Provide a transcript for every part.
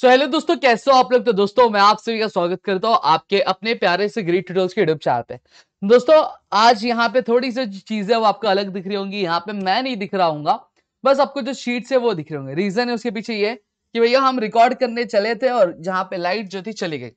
So hello दोस्तों, कैसे हो आप लोग। तो दोस्तों मैं आप सभी का स्वागत करता हूँ आपके अपने प्यारे से गिरी ट्यूटोरियल्स के यूट्यूब चैनल पे। दोस्तों आज यहाँ पे थोड़ी सी चीजें वो आपको अलग दिख रही होंगी, यहाँ पे मैं नहीं दिख रहा हूँ, बस आपको जो शीट्स है वो दिख रहे होंगे। रीजन है उसके पीछे ये कि भैया हम रिकॉर्ड करने चले थे और जहाँ पे लाइट जो थी चली गई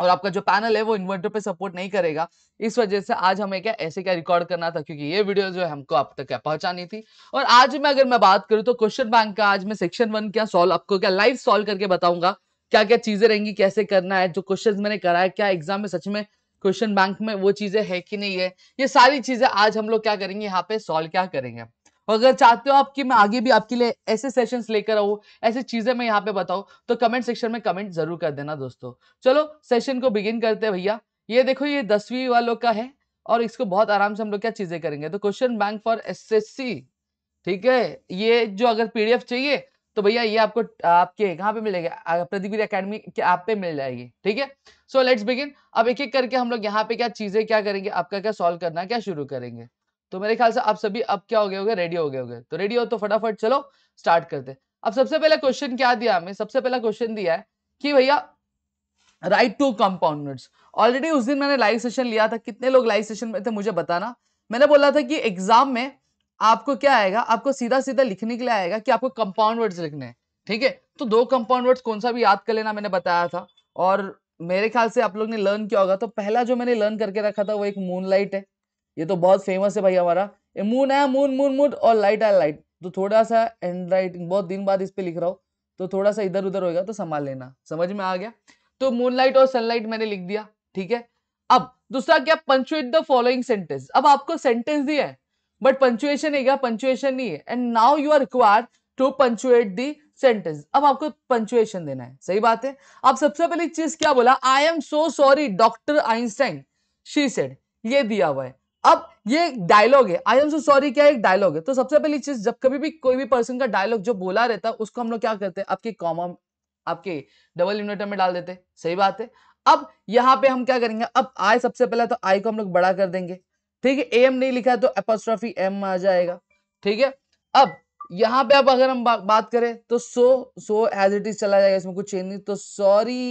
और आपका जो पैनल है वो इन्वर्टर पे सपोर्ट नहीं करेगा। इस वजह से आज हमें क्या ऐसे क्या रिकॉर्ड करना था, क्योंकि ये वीडियो जो है हमको आप तक क्या पहुंचानी थी। और आज मैं अगर मैं बात करूं तो क्वेश्चन बैंक का आज मैं सेक्शन 1 क्या सॉल्व आपको क्या लाइव सॉल्व करके बताऊंगा, क्या क्या चीजें रहेंगी, कैसे करना है, जो क्वेश्चन मैंने कराया क्या एग्जाम में सच में क्वेश्चन बैंक में वो चीजें है कि नहीं है, ये सारी चीजें आज हम लोग क्या करेंगे यहाँ पे सॉल्व क्या करेंगे। अगर चाहते हो आपकी मैं आगे भी आपके लिए ऐसे सेशंस लेकर आऊँ, ऐसी चीजें मैं यहाँ पे बताऊँ, तो कमेंट सेक्शन में कमेंट जरूर कर देना दोस्तों। चलो सेशन को बिगिन करते हैं भैया। ये देखो ये 10वीं वालों का है और इसको बहुत आराम से हम लोग क्या चीजें करेंगे। तो क्वेश्चन बैंक फॉर एसएससी, ठीक है। ये जो अगर पीडीएफ चाहिए तो भैया ये आपको आपके कहाँ पे मिलेगा, प्रदीप गिरी एकेडमी के ऐप पे मिल जाएगी, ठीक है। So let's begin. अब एक एक करके हम लोग यहाँ पे क्या चीजें क्या करेंगे, आपका क्या सॉल्व करना क्या शुरू करेंगे। तो मेरे ख्याल से आप सभी अब क्या हो गए होंगे, रेडी हो गए होंगे। तो रेडी हो तो फटाफट चलो स्टार्ट करते। अब सबसे पहला क्वेश्चन क्या दिया हमें, सबसे पहला क्वेश्चन दिया है कि भैया राइट टू कंपाउंडमेंट्स। ऑलरेडी उस दिन मैंने लाइव सेशन लिया था, कितने लोग लाइव सेशन में थे मुझे बताना। मैंने बोला था कि एग्जाम में आपको क्या आएगा, आपको सीधा सीधा लिखने के लिए आएगा कि आपको कंपाउंड वर्ड्स लिखने हैं, ठीक है। तो 2 कंपाउंड वर्ड्स कौन सा भी याद कर लेना मैंने बताया था। और मेरे ख्याल से आप लोग ने लर्न किया होगा। तो पहला जो मैंने लर्न करके रखा था वो एक मूनलाइट है, ये तो बहुत फेमस है भाई हमारा। मून आया मून मून मून और लाइट आया लाइट। तो थोड़ा सा हैंड राइटिंग बहुत दिन बाद इस पे लिख रहा हूँ तो थोड़ा सा इधर उधर होगा, तो संभाल लेना। समझ में आ गया। तो मूनलाइट और सनलाइट मैंने लिख दिया, ठीक है। अब दूसरा क्या, पंक्चुएट द फॉलोइंग सेंटेंस। अब आपको सेंटेंस दिया है बट पंक्चुएशन है क्या, पंक्चुएशन नहीं है। And now you are required to punctuate the sentence. अब आपको पंक्चुएशन देना है, सही बात है। अब सबसे पहली चीज क्या बोला, I am so sorry doctor Einstein she said, ये दिया हुआ है। अब ये डायलॉग है, आई एम सो सॉरी क्या एक डायलॉग है। तो सबसे पहली चीज जब कभी भी कोई भी पर्सन का डायलॉग जो बोला रहता है उसको हम लोग क्या करते हैं, आपके कॉमा आपके डबल इन्वर्टर में डाल देते हैं, सही बात है। अब यहाँ पे हम क्या करेंगे, अब आई सबसे पहला तो आई को हम लोग बड़ा कर देंगे, ठीक है। ए एम नहीं लिखा है तो एपोस्ट्रोफी एम आ जाएगा, ठीक है। अब यहाँ पे अब अगर हम बात करें तो सो एज इट इज चला जाएगा, इसमें कुछ चेंज नहीं। तो सॉरी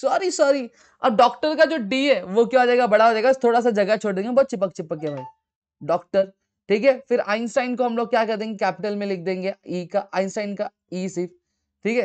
सॉरी सॉरी। अब डॉक्टर का जो डी है वो क्या हो जाएगा, बड़ा हो जाएगा, थोड़ा सा जगह छोड़ देंगे, बहुत चिपक चिपक के भाई डॉक्टर, ठीक है। फिर आइंस्टाइन को हम लोग क्या कर देंगे, कैपिटल में लिख देंगे, ई का आइंस्टाइन का ई सिर्फ, ठीक है,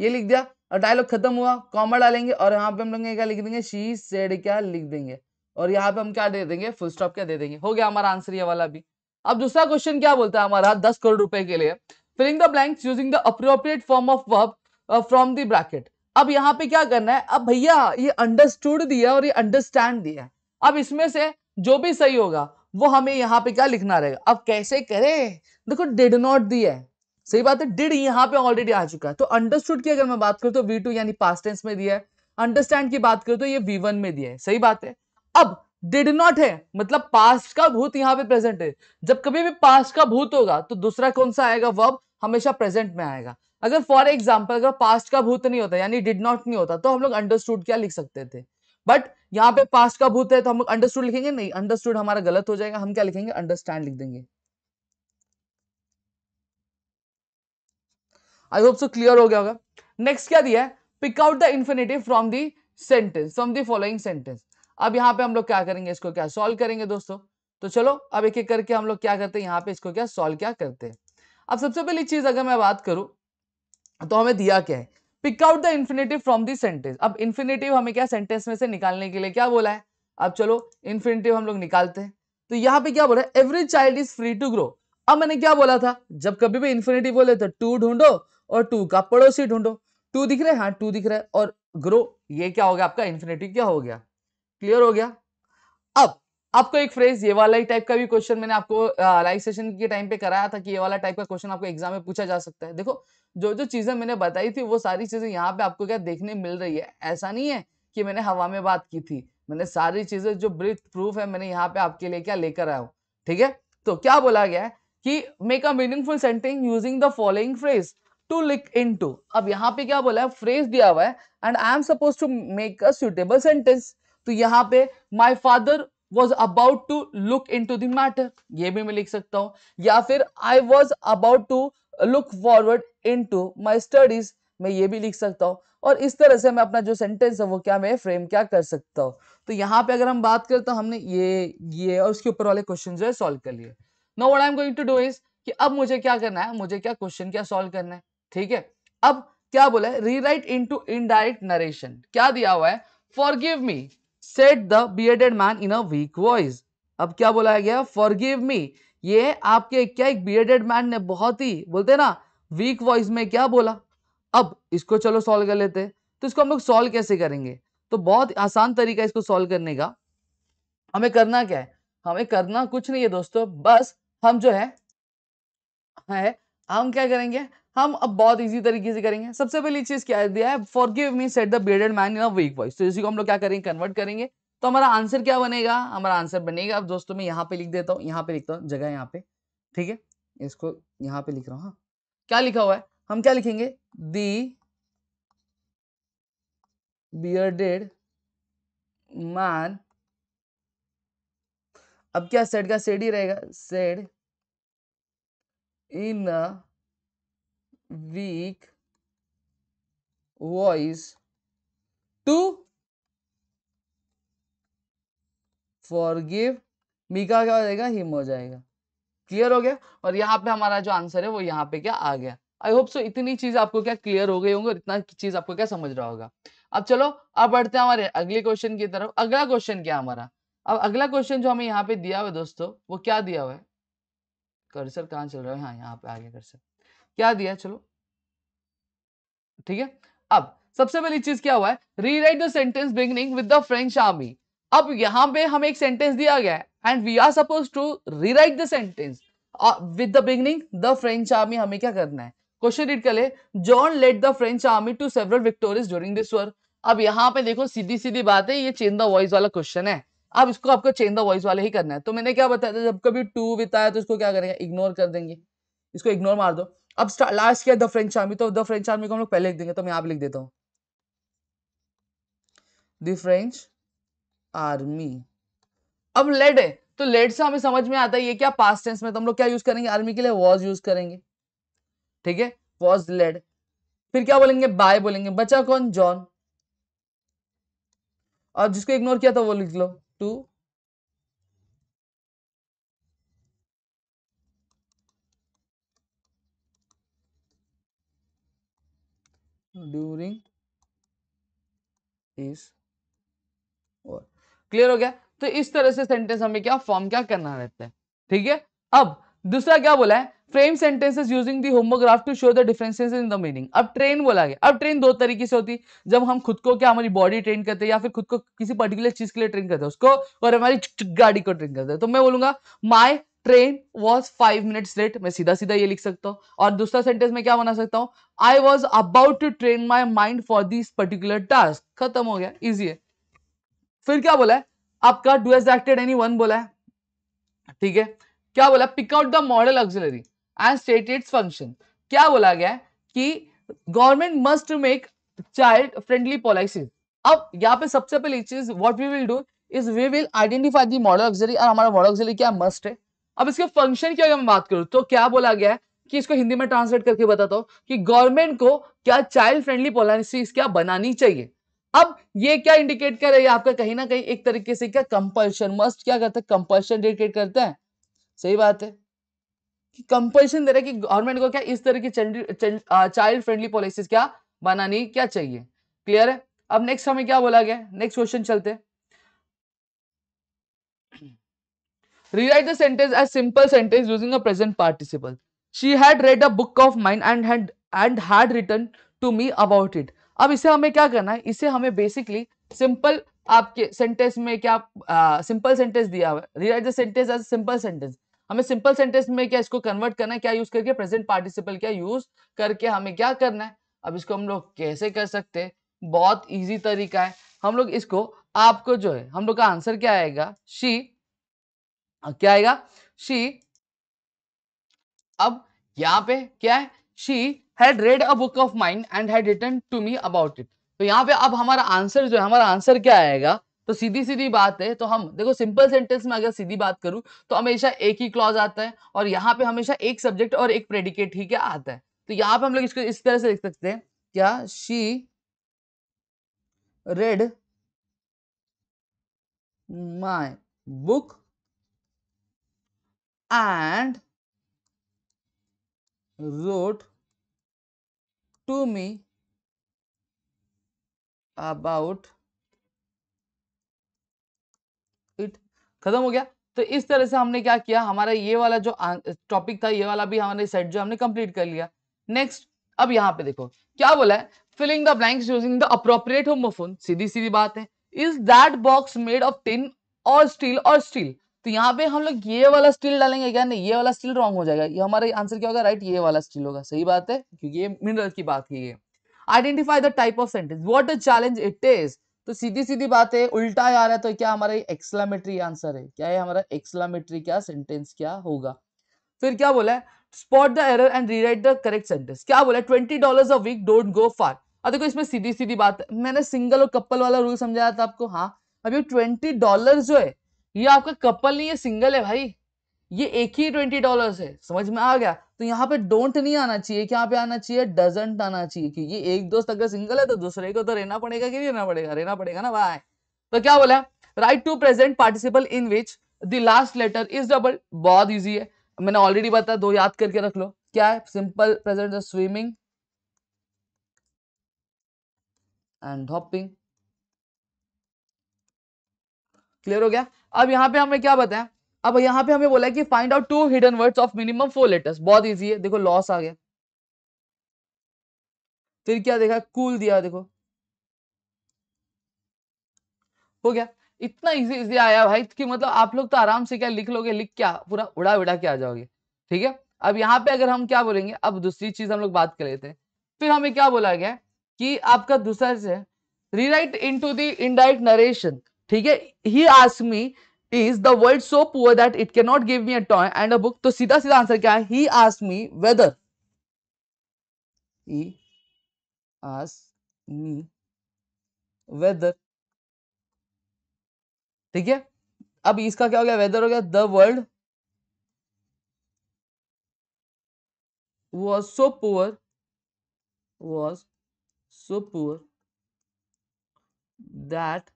ये लिख दिया। और डायलॉग खत्म हुआ, कॉमा डालेंगे और यहाँ पे हम लोग क्या लिख देंगे, शी सेड क्या लिख देंगे और यहाँ पे हम क्या दे देंगे, फुल स्टॉप क्या दे देंगे। हो गया हमारा आंसर ये वाला भी। अब दूसरा क्वेश्चन क्या बोलता है हमारा, 10 करोड़ रुपए के लिए filling the blanks using the appropriate form of verb from the bracket. अब यहाँ पे क्या करना है, अब भैया ये अंडरस्टूड दिया और ये अंडरस्टैंड दिया। अब इसमें से जो भी सही होगा वो हमें यहाँ पे क्या लिखना रहेगा। अब कैसे करें, देखो डिड नॉट दिया है, सही बात है, डिड यहाँ पे ऑलरेडी आ चुका है। तो अंडरस्टूड की अगर मैं बात करूँ तो V2 यानी पास्ट टेंस में दिया है, अंडरस्टैंड की बात करूँ तो ये V1 में दिया है, सही बात है। अब डिड नॉट है मतलब पास्ट का भूत यहाँ पे प्रेजेंट है। जब कभी भी पास्ट का भूत होगा तो दूसरा कौन सा आएगा, वर्ब हमेशा प्रेजेंट में आएगा। अगर फॉर एग्जाम्पल अगर पास्ट का भूत नहीं होता यानी डिड नॉट नहीं होता तो हम लोग अंडरस्टूड क्या लिख सकते थे, बट यहाँ पे पास्ट का भूत है तो हम लोग अंडरस्टूड लिखेंगे नहीं, अंडरस्टूड हमारा गलत हो जाएगा। हम क्या लिखेंगे, अंडरस्टैंड लिख देंगे। आई होप सो क्लियर हो गया होगा। नेक्स्ट क्या दिया है, pick out the infinitive from the sentence from the following sentence. अब यहाँ पे हम लोग क्या करेंगे, इसको क्या सॉल्व करेंगे दोस्तों। तो चलो अब एक एक करके हम लोग क्या करते हैं, यहाँ पे इसको क्या सॉल्व क्या करते हैं। अब सबसे पहली चीज अगर मैं बात करूं तो हमें दिया क्या है, pick out the infinitive from the sentence. अब इन्फिनेटिव हमें क्या सेंटेंस में से निकालने के लिए क्या बोला है। अब चलो इन्फिनेटिव हम लोग निकालते हैं। तो यहाँ पे क्या बोला है, every child is free to grow. अब मैंने क्या बोला था, जब कभी भी इन्फिनेटिव बोले तो टू ढूंढो और टू का पड़ोसी ढूंढो। टू दिख रहा है, हाँ टू दिख रहा है, और ग्रो ये क्या हो गया आपका इन्फिनेटिव क्या हो गया, क्लियर हो गया। अब आपको एक फ्रेज ये वाला ही टाइप का भी क्वेश्चन मैंने आपको लाइव सेशन के टाइम पे कराया था कि ये वाला टाइप का क्वेश्चन आपको एग्जाम में पूछा जा सकता है। देखो जो जो चीजें मैंने बताई थी वो सारी चीजें यहाँ पे आपको क्या देखने मिल रही है। ऐसा नहीं है कि मैंने हवा में बात की थी, मैंने सारी चीजें जो ब्रीथ प्रूफ है मैंने यहाँ पे आपके लिए क्या लेकर आया हूँ, ठीक है। तो क्या बोला गया है कि make a meaningful sentence using the following phrase to link into. अब यहाँ पे क्या बोला है, फ्रेज दिया हुआ है and I am suppose to make a suitable sentence. तो यहाँ पे my father was about to look into the matter, ये भी मैं लिख सकता हूँ, या फिर I was about to look forward into my studies, मैं ये भी लिख सकता हूँ। और इस तरह से मैं अपना जो सेंटेंस है वो क्या मैं फ्रेम क्या कर सकता हूँ। तो यहाँ पे अगर हम बात करते हैं, हमने ये और उसके ऊपर वाले क्वेश्चन जो है सॉल्व कर लिए। Now what I am going to do is कि अब मुझे क्या करना है, मुझे क्या क्वेश्चन क्या सॉल्व करना है। ठीक है, अब क्या बोला है, रीराइट इनटू इनडायरेक्ट नरेशन। क्या दिया हुआ है, forgive me said the bearded man in a weak voice. अब क्या बोला गया, फॉरगिव मी, ये आपके क्या एक बियर्डेड मैन ने बहुत ही बोलते हैं ना वीक वॉइस में क्या बोला। अब इसको चलो सॉल्व कर लेते हैं। तो इसको हम लोग सॉल्व कैसे करेंगे, तो बहुत आसान तरीका इसको सॉल्व करने का। हमें करना क्या है, हमें करना कुछ नहीं है दोस्तों, बस हम जो है हम क्या करेंगे, हम अब बहुत इजी तरीके से करेंगे। सबसे पहली चीज क्या दिया है, forgive me said the bearded man in a weak voice. तो इसी को हम लोग क्या करेंगे, कन्वर्ट करेंगे। तो हमारा आंसर क्या बनेगा, हमारा आंसर बनेगा, अब दोस्तों मैं यहाँ पे लिख देता हूँ, यहाँ पे लिखता हूँ जगह यहाँ पे, ठीक है, इसको यहाँ पे लिख रहा हूँ। हाँ, क्या लिखा हुआ है, हम क्या लिखेंगे, दी बियर्डेड मैन, अब क्या सेड का सेड ही रहेगा, said in weak voice to forgive me का क्या हो जाएगा, हिम हो जाएगा। क्लियर हो गया, और यहाँ पे हमारा जो आंसर है वो यहाँ पे क्या आ गया। आई होप सो इतनी चीज आपको क्या क्लियर हो गई होंगी और इतना चीज आपको क्या समझ रहा होगा। अब चलो अब बढ़ते हैं हमारे अगले क्वेश्चन की तरफ। अगला क्वेश्चन क्या हमारा, अब अगला क्वेश्चन जो हमें यहाँ पे दिया हुआ है दोस्तों, वो क्या दिया हुआ है, कर्सर कहाँ चल रहा है, हाँ यहाँ पे आगे कर्सर, क्या दिया है, चलो ठीक है। अब सबसे पहली चीज क्या हुआ है, rewrite the sentence beginning with the French army. अब यहाँ पे हमें एक सेंटेंस दिया गया है and we are suppose to rewrite the sentence with the beginning the French army. हमें क्या करना है, क्वेश्चन रीड कर ले, John led the French army to several victories during this war. अब यहाँ पे देखो सीधी सीधी बात है, ये चेंज द वॉइस वाला क्वेश्चन है। अब इसको आपको चेंज द वॉइस वाला ही करना है। तो मैंने क्या बताया था, जब कभी टू बिताया तो इसको क्या करेंगे, इग्नोर कर देंगे, इसको इग्नोर मार दो। अब लास्ट क्या, द फ्रेंच आर्मी, तो द फ्रेंच आर्मी को हम लोग पहले लिख देंगे। तो मैं यहाँ पे लिख देता हूँ द फ्रेंच आर्मी। अब लेड है, तो लेड से हमें समझ में आता है ये क्या पास्ट टेंस में, तो हम लोग क्या यूज करेंगे, आर्मी के लिए वॉज यूज करेंगे, ठीक है, वॉज लेड। फिर क्या बोलेंगे, बाय बोलेंगे। बचा कौन, जॉन, और जिसको इग्नोर किया था वो लिख लो टू ड्यूरिंग इस और। क्लियर हो गया, तो इस तरह से सेंटेंस हमें क्या फॉर्म क्या करना रहता है, ठीक है। अब दूसरा क्या बोला है, frame sentences using the homograph to show the differences in the meaning. अब ट्रेन बोला गया, अब ट्रेन दो तरीके से होती है, जब हम खुद को क्या हमारी बॉडी ट्रेन करते हैं या फिर खुद को किसी पर्टिकुलर चीज के लिए ट्रेन करते हैं उसको, और हमारी गाड़ी को ट्रेन करते हैं। तो मैं बोलूंगा my train was 5 minutes late, मैं सीधा सीधा ये लिख सकता हूँ। और दूसरा सेंटेंस में क्या बना सकता हूँ, I was about to train my mind for this particular task. खत्म हो गया, इजी है। फिर क्या बोला है, आपका do as acted any one बोला है, ठीक है। क्या बोला, pick out the modal auxiliary and state its function. क्या बोला गया है कि government must make child friendly policies. अब यहाँ पे सबसे पहली चीज what we will do is we will identify the modal auxiliary, और हमारा मॉडल ऑक्सिलरी क्या मस्ट है। अब इसके फंक्शन की अगर मैं बात करूँ तो क्या बोला गया है कि इसको हिंदी में ट्रांसलेट करके बताता हूँ कि गवर्नमेंट को क्या चाइल्ड फ्रेंडली पॉलिसीज क्या बनानी चाहिए। अब ये क्या इंडिकेट कर रहा है, आपका कहीं ना कहीं एक तरीके से क्या कंपल्शन, मस्ट क्या करता है, कंपल्शन इंडिकेट करता है। सही बात है कि कंपल्शन दे रहा है कि गवर्नमेंट को क्या इस तरह की चाइल्ड फ्रेंडली पॉलिसीज क्या बनानी क्या चाहिए। क्लियर है। अब नेक्स्ट हमें क्या बोला गया, नेक्स्ट क्वेश्चन चलते हैं, rewrite the sentence as simple sentence using a present participle. She had read a book of mine and had written to me about it. अब इसे हमें क्या करना है, इसे हमें बेसिकली सिंपल आपके सेंटेंस में क्या सिंपल सेंटेंस दिया हुआ है, rewrite the sentence as simple sentence. हमें सिंपल सेंटेंस में क्या इसको कन्वर्ट करना है, क्या यूज करके, प्रेजेंट पार्टिसिपल क्या यूज करके हमें क्या करना है। अब इसको हम लोग कैसे कर सकते हैं, बहुत इजी तरीका है। हम लोग इसको आपको जो है हम लोग का आंसर क्या आएगा, शी क्या आएगा, शी। अब यहाँ पे क्या है, she had read a book of mine and had written to me about it. तो यहाँ पे अब हमारा आंसर जो है, हमारा आंसर क्या आएगा, तो सीधी सीधी बात है, तो हम देखो सिंपल सेंटेंस में अगर सीधी बात करूं तो हमेशा एक ही क्लॉज आता है और यहाँ पे हमेशा एक सब्जेक्ट और एक प्रेडिकेट ही क्या आता है। तो यहाँ पे हम लोग इसको इस तरह से लिख सकते हैं, क्या she read my book and wrote to me about it। खत्म हो गया। तो इस तरह से हमने क्या किया, हमारा ये वाला जो टॉपिक था ये वाला भी हमारे सेट जो हमने कंप्लीट कर लिया। नेक्स्ट, अब यहाँ पे देखो क्या बोला है, filling the blanks using the appropriate homophone. सीधी सीधी बात है, is that box made of tin और स्टील और स्टील। तो यहाँ पे हम लोग ये वाला स्टील डालेंगे क्या, नहीं ये वाला स्टील रॉन्ग हो जाएगा। ये हमारा आंसर क्या होगा, राइट ये वाला स्टील होगा। सही बात है, क्योंकि ये मिनरल की बात की है। Identify the type of sentence, what a challenge it is. तो सीधी सीधी बात है, उल्टा आ रहा है तो क्या हमारा एक्सक्लेमेटरी आंसर है। क्या है हमारा एक्सक्लेमेटरी क्या सेंटेंस क्या होगा। फिर क्या बोला है, spot the error and rewrite the correct sentence. क्या बोला, $20 अ वीक डोंट गो फार। अब देखो इसमें सीधी सीधी बात है, मैंने सिंगल और कपल वाला रूल समझाया था आपको। हाँ, अभी $20 जो है ये आपका कपल नहीं है, सिंगल है भाई, ये एक ही $20 है। समझ में आ गया। तो यहाँ पे डोंट नहीं आना चाहिए, यहाँ पे आना चाहिए डजंट आना चाहिए, क्योंकि एक दोस्त अगर सिंगल है तो दूसरे को तो रहना पड़ेगा कि नहीं रहना पड़ेगा, रहना पड़ेगा ना भाई। तो क्या बोला, write to present participle in which the last letter is double. बहुत ईजी है, मैंने ऑलरेडी बताया, दो याद करके रख लो। क्या है, simple present swimming and hopping. Clear हो गया। अब यहाँ पे हमें क्या बताया, अब यहाँ पे हमें बोला कि find out 2 hidden words of minimum 4 letters. बहुत इजी है, देखो लॉस आ गया। फिर क्या देखा, कूल दिया, देखो हो गया। इतना इजी इजी आया भाई कि मतलब आप लोग तो आराम से क्या लिख लोगे, लिख क्या पूरा उड़ा उड़ा के आ जाओगे। ठीक है। अब यहाँ पे अगर हम क्या बोलेंगे, अब दूसरी चीज हम लोग बात कर लेते हैं। फिर हमें क्या बोला गया कि आपका दूसरा है rewrite into the indirect narration. ठीक है, he asked me is the world so poor that it can not give me a toy and a book. तो सीधा सीधा आंसर क्या है, he asked me whether, he asked me whether. ठीक है, अब इसका क्या हो गया, वेदर हो गया। The world was so poor that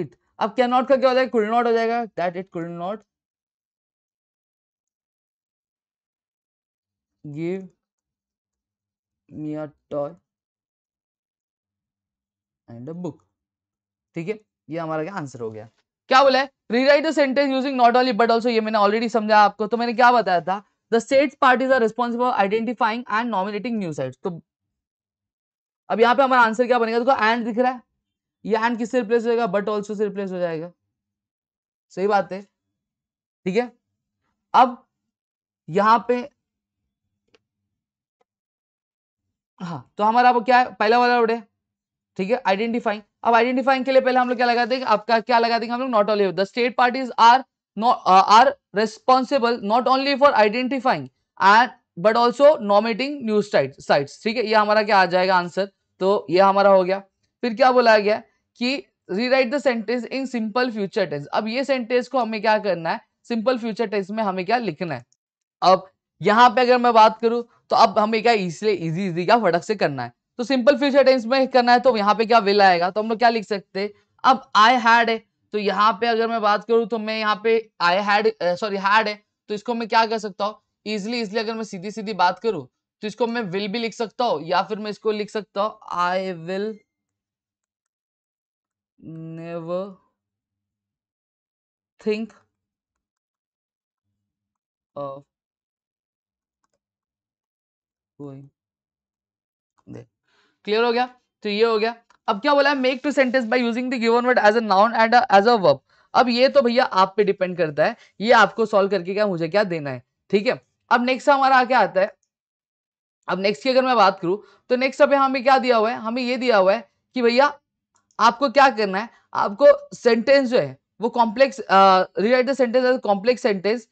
It. अब क्या नॉट का क्या हो जाएगा, कुड नॉट हो जाएगा, that it could not give me a toy and a book. ठीक है, ये हमारा क्या आंसर हो गया। क्या बोला है, rewrite the sentence using not only but also. ये मैंने ऑलरेडी समझा आपको। तो मैंने क्या बताया था, the state parties are responsible identifying and nominating new sites. तो अब यहाँ पे हमारा आंसर क्या बनेगा, देखो एंड दिख रहा है, ये एंड किससे रिप्लेस हो जाएगा, बट ऑल्सो से रिप्लेस हो जाएगा। सही बात है। ठीक है, अब यहां पे हाँ तो हमारा अब क्या है, पहला वाला वर्ड है। ठीक है, आइडेंटिफाइंग। अब आइडेंटिफाइंग के लिए पहले हम लोग क्या लगा देंगे, आपका क्या लगा देंगे हम लोग, not only the state parties are responsible not only for identifying and but also nominating news sites. ठीक है, ये हमारा क्या आ जाएगा आंसर। तो ये हमारा हो गया। फिर क्या बोला गया कि rewrite the sentence in simple future tense. अब ये सेंटेंस को हमें क्या करना है, सिंपल फ्यूचर टेंस में हमें क्या लिखना है। अब यहाँ पे अगर मैं बात करूं तो अब हमें क्या इसलिए इजी इजी क्या फटक से करना है। तो सिंपल फ्यूचर टेंस में करना है तो यहाँ पे क्या विल आएगा, तो हम लोग क्या लिख सकते हैं। अब आई हैड है, तो यहाँ पे अगर मैं बात करूं तो मैं यहाँ पे आई हैड हैड है, तो इसको मैं क्या कर सकता हूँ इजिली। इसलिए अगर मैं सीधी सीधी बात करूँ तो इसको मैं विल भी लिख सकता हूँ, या फिर मैं इसको लिख सकता हूँ I will Never think of going there. Clear हो गया। तो ये हो गया। अब क्या बोला है, make two sentence by using the given word as a noun and as a verb. अब ये तो भैया आप पे डिपेंड करता है, ये आपको सॉल्व करके क्या मुझे क्या देना है। ठीक है, अब नेक्स्ट हमारा क्या आता है। अब नेक्स्ट की अगर मैं बात करूं तो नेक्स्ट अब हमें क्या दिया हुआ है, हमें ये दिया हुआ है कि भैया आपको क्या करना है, आपको सेंटेंस जो है वो complex rewrite the sentence as complex sentence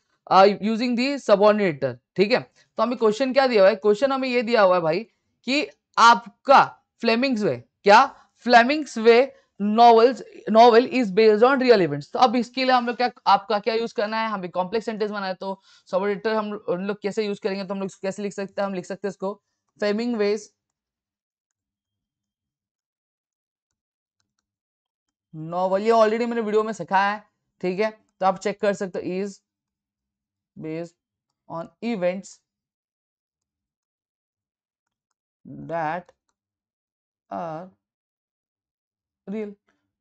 using the subordinator. ठीक है, तो हमें क्वेश्चन क्या दिया हुआ है, क्वेश्चन हमें ये दिया हुआ है भाई कि आपका फ्लेमिंग्स वे, क्या Fleming's way novel is based on real events. तो अब इसके लिए हम लोग क्या, आपका क्या यूज करना है, हमें कॉम्प्लेक्स सेंटेंस बनाना है तो सबऑर्डिनेटर हम लोग कैसे यूज करेंगे, तो हम लोग कैसे लिख सकते हैं, हम लिख सकते हैं इसको फ्लेमिंग वेज नॉवल। ये ऑलरेडी मैंने वीडियो में सिखाया है, ठीक है, तो आप चेक कर सकते हो, is based on events that are real.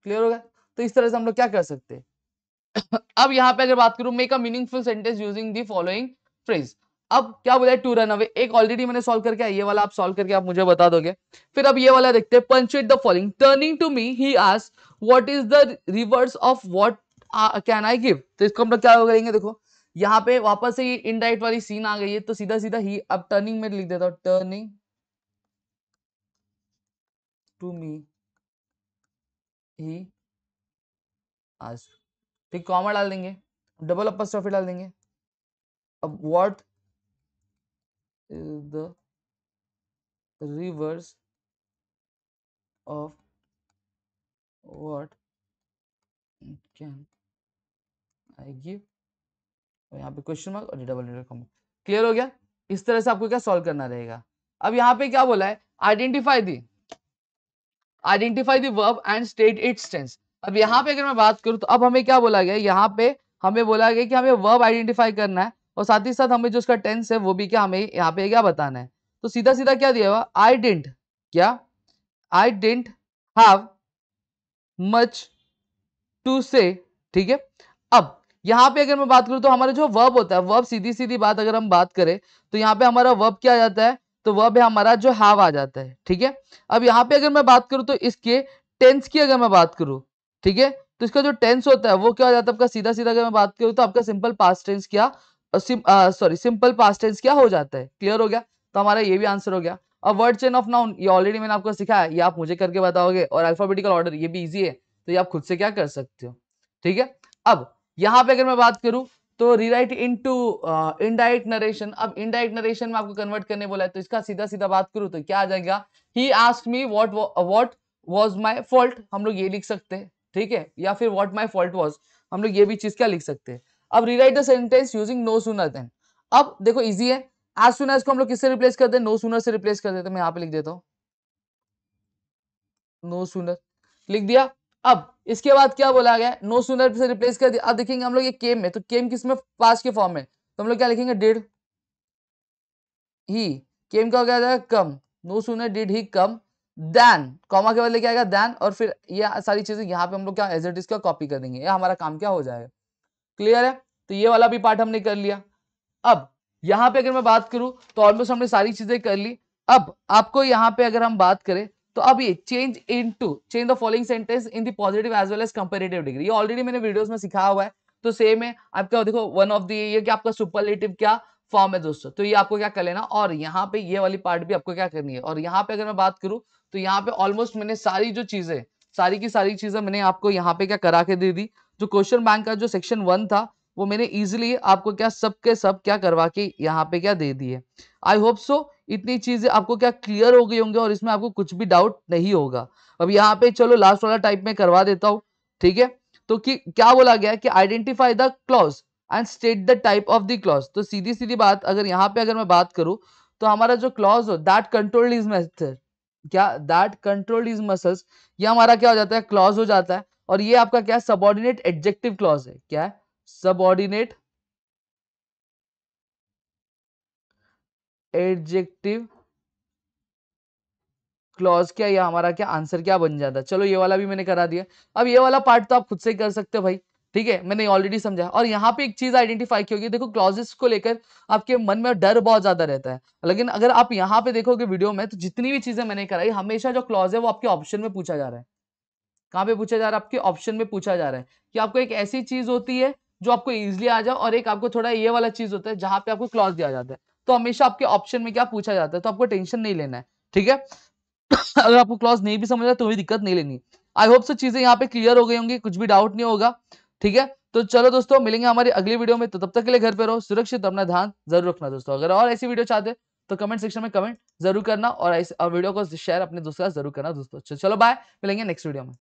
Clear होगा। तो इस तरह से हम लोग क्या कर सकते हैं। अब यहाँ पे अगर बात करूं, make a meaningful sentence using the following phrase. अब क्या बोला है, टू रन अवे, एक ऑलरेडी मैंने सॉल्व करके, ये वाला आप सॉल्व करके आप मुझे बता दोगे। फिर अब ये वाला देखते हैं, punctuate the following. Turning to me he asked what is the reverse of what can I give. तो इसको हम लोग क्या करेंगे, देखो यहाँ पे वापस से ये इनडायरेक्ट वाली सीन आ गई है, तो सीधा सीधा ही अब टर्निंग में लिख देता हूँ, turning to me he asked, ठीक, कॉमा डाल देंगे, डबल अपॉस्ट्रोफी डाल देंगे, अब what is the reverse of what can I give, और यहाँ पे क्वेश्चन मार्क और डबल इंटर कॉमा। क्लियर हो गया। इस तरह से आपको क्या सॉल्व करना रहेगा। अब यहाँ पे क्या बोला है, identify the verb and state its tense. अब यहाँ पे अगर मैं बात करूँ तो अब हमें क्या बोला गया, यहाँ पे हमें बोला गया कि हमें वर्ब आइडेंटिफाई करना है और साथ ही साथ हमें जो उसका टेंस है वो भी क्या हमें यहाँ पे क्या बताना है। तो सीधा सीधा क्या दिया हुआ, I didn't have much to say, ठीक है। अब यहाँ पे अगर मैं बात करूँ तो हमारा जो वर्ब होता है, वर्ब सीधी सीधी बात अगर हम बात करें तो यहाँ पे हमारा वर्ब क्या आ जाता है, तो वर्ब है हमारा जो हैव आ जाता है, ठीक है। अब यहाँ पे अगर मैं बात करूँ तो इसके टेंस की अगर मैं बात करूँ, ठीक है, तो इसका जो टेंस होता है वो क्या आ जाता है आपका, सीधा सीधा अगर मैं बात करूँ तो आपका सिंपल पास्ट टेंस क्या, सिंपल पास्ट टेंस क्या हो जाता है। क्लियर हो गया। तो हमारा ये भी आंसर हो गया। अब वर्ड चेन ऑफ नाउन ये ऑलरेडी मैंने आपको सिखाया, ये आप मुझे करके बताओगे, और अल्फाबेटिकल ऑर्डर ये भी इजी है, तो ये आप खुद से क्या कर सकते हो, ठीक है। अब यहाँ पे अगर मैं बात करूँ तो रीराइट इनटू इनडायरेक्ट नरेशन। अब इनडायरेक्ट नरेशन में आपको कन्वर्ट करने बोला है, तो इसका सीधा सीधा बात करूँ तो क्या आ जाएगा, he asked me what was my fault, हम लोग ये लिख सकते हैं, ठीक है, या फिर व्हाट माय फॉल्ट वाज, हम लोग ये भी चीज क्या लिख सकते हैं। अब rewrite the sentence using no sooner than. अब देखो इजी है, एज सून एज को हम लोग किससे रिप्लेस करते हैं, नो सूनर से रिप्लेस कर देते हैं। मैं यहाँ पे लिख देता हूं नो सूनर, लिख दिया। अब इसके बाद क्या बोला गया, नो सूनर से रिप्लेस कर दिया। अब देखेंगे हम लोग ये केम है, तो केम किस में, पास्ट के फॉर्म में, तो हम लोग क्या लिखेंगे, डिड ही, केम का हो गया जाएगा come, no sooner did he come than, comma के बाद लेके आएगा देन, और फिर ये सारी चीजें यहाँ पे हम लोग क्या एज इट इज का कॉपी कर देंगे, यह हमारा काम क्या हो जाएगा। क्लियर है। तो ये वाला भी पार्ट हमने कर लिया। अब यहाँ पे अगर मैं बात करूं तो ऑलमोस्ट हमने सारी चीजें कर ली। अब आपको यहाँ पे अगर हम बात करें तो अब ये change the following sentence in the positive as well as comparative degree, ये ऑलरेडी मैंने वीडियोस में सिखाया हुआ है, तो सेम है आपका। देखो वन ऑफ द, ये कि आपका सुपरलेटिव क्या फॉर्म है दोस्तों, तो ये आपको क्या कर लेना, और यहाँ पे ये वाली पार्ट भी आपको क्या करनी है। और यहाँ पे अगर मैं बात करूँ तो यहाँ पे ऑलमोस्ट मैंने सारी जो चीजें, सारी की सारी चीजें मैंने आपको यहाँ पे क्या करा के दे दी। जो क्वेश्चन बैंक का जो सेक्शन 1 था वो मैंने इजीली आपको क्या सबके सब क्या करवा के यहाँ पे क्या दे दिए। आई होप सो इतनी चीजें आपको क्या क्लियर हो गई होंगे और इसमें आपको कुछ भी डाउट नहीं होगा। अब यहाँ पे चलो लास्ट वाला टाइप में करवा देता हूँ, ठीक है। तो कि क्या बोला गया कि identify the clause and state the type of the clause. तो सीधी सीधी बात अगर यहाँ पे अगर मैं बात करूँ तो हमारा जो क्लॉज हो दैट कंट्रोल्ड इज मसल्स, क्या दैट कंट्रोल्ड इज मसल्स, ये हमारा क्या हो जाता है, क्लॉज हो जाता है। और ये आपका क्या है, सबऑर्डिनेट एडजेक्टिव क्लॉज है। क्या है, सबऑर्डिनेट एडजेक्टिव क्लॉज, क्या ये हमारा क्या आंसर क्या बन जाता है। चलो ये वाला भी मैंने करा दिया। अब ये वाला पार्ट तो आप खुद से कर सकते हो भाई, ठीक है, मैंने ऑलरेडी समझा। और यहाँ पे एक चीज आइडेंटिफाई की होगी, देखो क्लॉजेस को लेकर आपके मन में डर बहुत ज्यादा रहता है, लेकिन अगर आप यहाँ पे देखोगे वीडियो में तो जितनी भी चीजें मैंने कराई, हमेशा जो क्लॉज है वो आपके ऑप्शन में पूछा जा रहा है। कहाँ पे पूछा जा रहा है, आपके ऑप्शन में पूछा जा रहा है, कि आपको एक ऐसी चीज होती है जो आपको इजीली आ जाए, और एक आपको थोड़ा ये वाला चीज होता है जहां पे आपको क्लॉज दिया जाता है। तो हमेशा आपके ऑप्शन में क्या पूछा जाता है, तो आपको टेंशन नहीं लेना है, ठीक है। अगर आपको क्लॉज नहीं भी समझ रहा तो भी दिक्कत नहीं लेनी। आई होप सो चीजें यहाँ पे क्लियर हो गई होंगी, कुछ भी डाउट नहीं होगा, ठीक है। तो चलो दोस्तों, मिलेंगे हमारी अगली वीडियो में, तो तब तक के लिए घर पे रहो, सुरक्षित, अपना ध्यान जरूर रखना दोस्तों। अगर और ऐसी वीडियो चाहते तो कमेंट सेक्शन में कमेंट जरूर करना, और वीडियो को शेयर अपने दोस्तों के साथ जरूर करना दोस्तों। चलो बाय, मिलेंगे नेक्स्ट वीडियो में।